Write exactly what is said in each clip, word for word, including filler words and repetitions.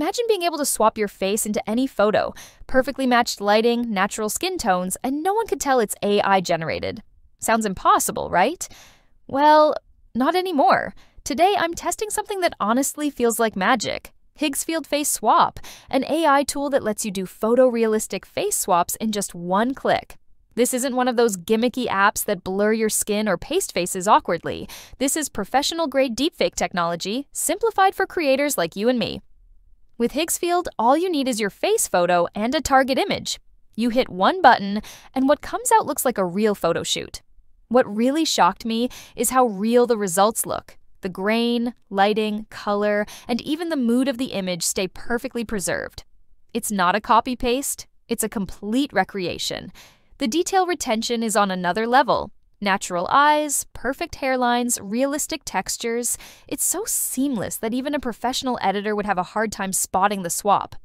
Imagine being able to swap your face into any photo, perfectly matched lighting, natural skin tones, and no one could tell it's A I generated. Sounds impossible, right? Well, not anymore. Today, I'm testing something that honestly feels like magic. Higgsfield Face Swap, an A I tool that lets you do photorealistic face swaps in just one click. This isn't one of those gimmicky apps that blur your skin or paste faces awkwardly. This is professional-grade deepfake technology, simplified for creators like you and me. With Higgsfield, all you need is your face photo and a target image. You hit one button, and what comes out looks like a real photo shoot. What really shocked me is how real the results look. The grain, lighting, color, and even the mood of the image stay perfectly preserved. It's not a copy-paste, it's a complete recreation. The detail retention is on another level. Natural eyes, perfect hairlines, realistic textures. It's so seamless that even a professional editor would have a hard time spotting the swap.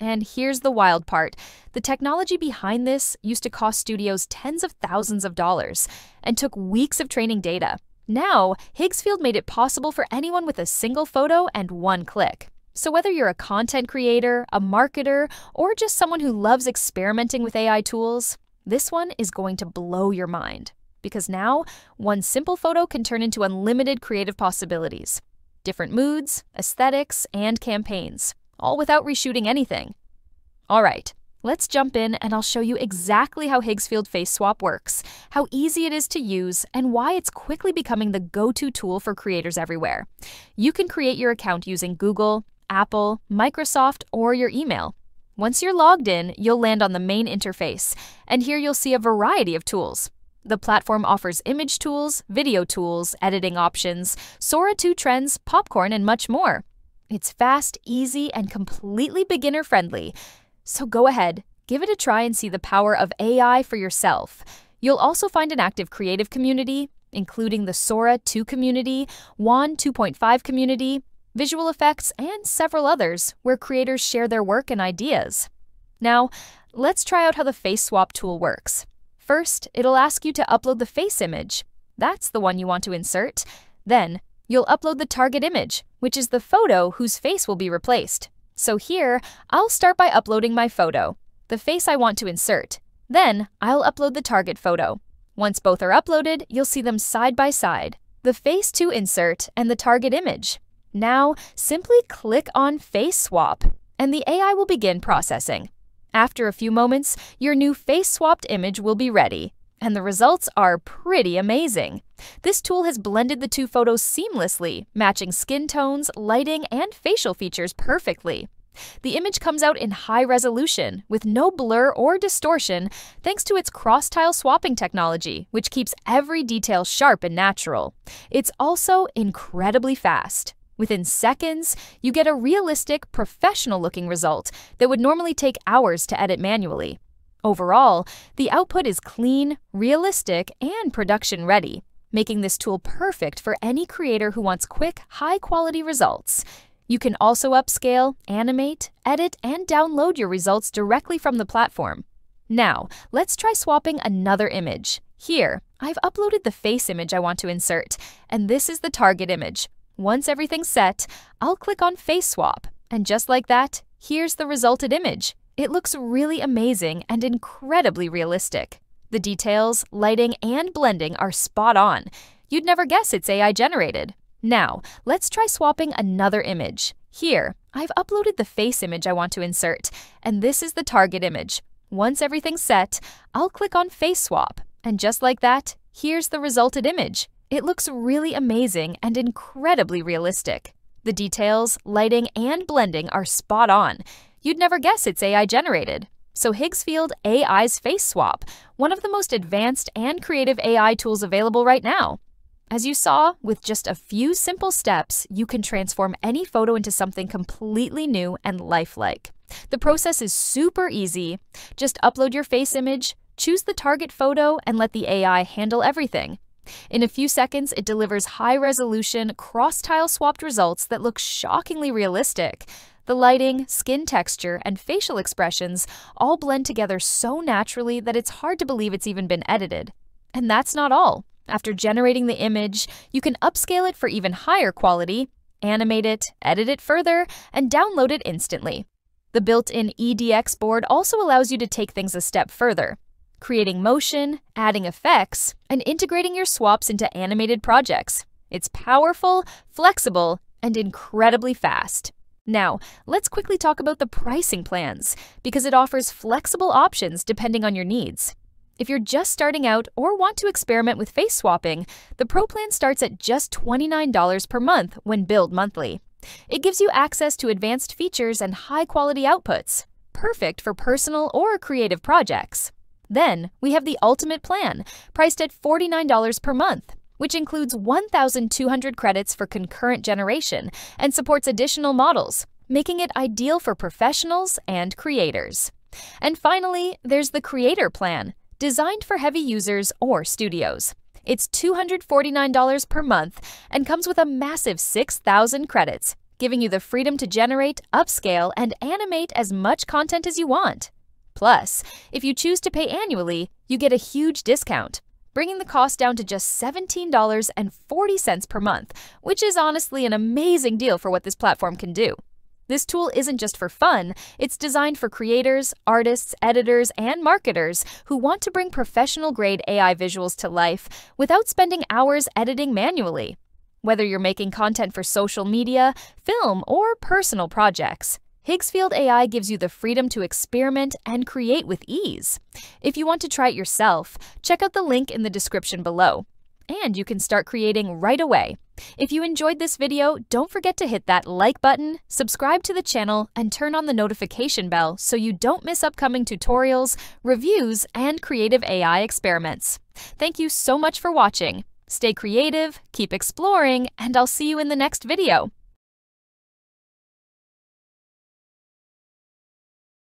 And here's the wild part. The technology behind this used to cost studios tens of thousands of dollars and took weeks of training data. Now, Higgsfield made it possible for anyone with a single photo and one click. So whether you're a content creator, a marketer, or just someone who loves experimenting with A I tools, this one is going to blow your mind. Because now, one simple photo can turn into unlimited creative possibilities. Different moods, aesthetics, and campaigns. All without reshooting anything. All right, let's jump in and I'll show you exactly how Higgsfield Face Swap works, how easy it is to use, and why it's quickly becoming the go-to tool for creators everywhere. You can create your account using Google, Apple, Microsoft, or your email. Once you're logged in, you'll land on the main interface, and here you'll see a variety of tools. The platform offers image tools, video tools, editing options, Sora two trends, popcorn, and much more. It's fast, easy, and completely beginner-friendly. So go ahead, give it a try and see the power of A I for yourself. You'll also find an active creative community, including the Sora two community, WAN two point five community, visual effects, and several others where creators share their work and ideas. Now, let's try out how the face swap tool works. First, it'll ask you to upload the face image. That's the one you want to insert. Then, you'll upload the target image, which is the photo whose face will be replaced. So here, I'll start by uploading my photo, the face I want to insert. Then, I'll upload the target photo. Once both are uploaded, you'll see them side by side, the face to insert and the target image. Now, simply click on Face Swap, and the A I will begin processing. After a few moments, your new face-swapped image will be ready, and the results are pretty amazing. This tool has blended the two photos seamlessly, matching skin tones, lighting, and facial features perfectly. The image comes out in high resolution, with no blur or distortion, thanks to its cross-tile swapping technology, which keeps every detail sharp and natural. It's also incredibly fast. Within seconds, you get a realistic, professional-looking result that would normally take hours to edit manually. Overall, the output is clean, realistic, and production-ready, making this tool perfect for any creator who wants quick, high-quality results. You can also upscale, animate, edit, and download your results directly from the platform. Now, let's try swapping another image. Here, I've uploaded the face image I want to insert, and this is the target image. Once everything's set, I'll click on Face Swap, and just like that, here's the resulted image. It looks really amazing and incredibly realistic. The details, lighting, and blending are spot on. You'd never guess it's A I generated. Now, let's try swapping another image. Here, I've uploaded the face image I want to insert, and this is the target image. Once everything's set, I'll click on Face Swap, and just like that, here's the resulted image. It looks really amazing and incredibly realistic. The details, lighting, and blending are spot on. You'd never guess it's A I generated. So Higgsfield A I's Face Swap, one of the most advanced and creative A I tools available right now. As you saw, with just a few simple steps, you can transform any photo into something completely new and lifelike. The process is super easy. Just upload your face image, choose the target photo, and let the A I handle everything. In a few seconds, it delivers high-resolution, cross-tile swapped results that look shockingly realistic. The lighting, skin texture, and facial expressions all blend together so naturally that it's hard to believe it's even been edited. And that's not all. After generating the image, you can upscale it for even higher quality, animate it, edit it further, and download it instantly. The built-in E D X board also allows you to take things a step further, creating motion, adding effects, and integrating your swaps into animated projects. It's powerful, flexible, and incredibly fast. Now, let's quickly talk about the pricing plans, because it offers flexible options depending on your needs. If you're just starting out or want to experiment with face swapping, the Pro plan starts at just twenty-nine dollars per month when billed monthly. It gives you access to advanced features and high-quality outputs, perfect for personal or creative projects. Then, we have the Ultimate plan, priced at forty-nine dollars per month, which includes one thousand two hundred credits for concurrent generation and supports additional models, making it ideal for professionals and creators. And finally, there's the Creator plan, designed for heavy users or studios. It's two hundred forty-nine dollars per month and comes with a massive six thousand credits, giving you the freedom to generate, upscale, and animate as much content as you want. Plus, if you choose to pay annually, you get a huge discount, bringing the cost down to just seventeen dollars and forty cents per month, which is honestly an amazing deal for what this platform can do. This tool isn't just for fun, it's designed for creators, artists, editors, and marketers who want to bring professional-grade A I visuals to life without spending hours editing manually. Whether you're making content for social media, film, or personal projects, Higgsfield A I gives you the freedom to experiment and create with ease. If you want to try it yourself, check out the link in the description below. And you can start creating right away. If you enjoyed this video, don't forget to hit that like button, subscribe to the channel, and turn on the notification bell so you don't miss upcoming tutorials, reviews, and creative A I experiments. Thank you so much for watching. Stay creative, keep exploring, and I'll see you in the next video.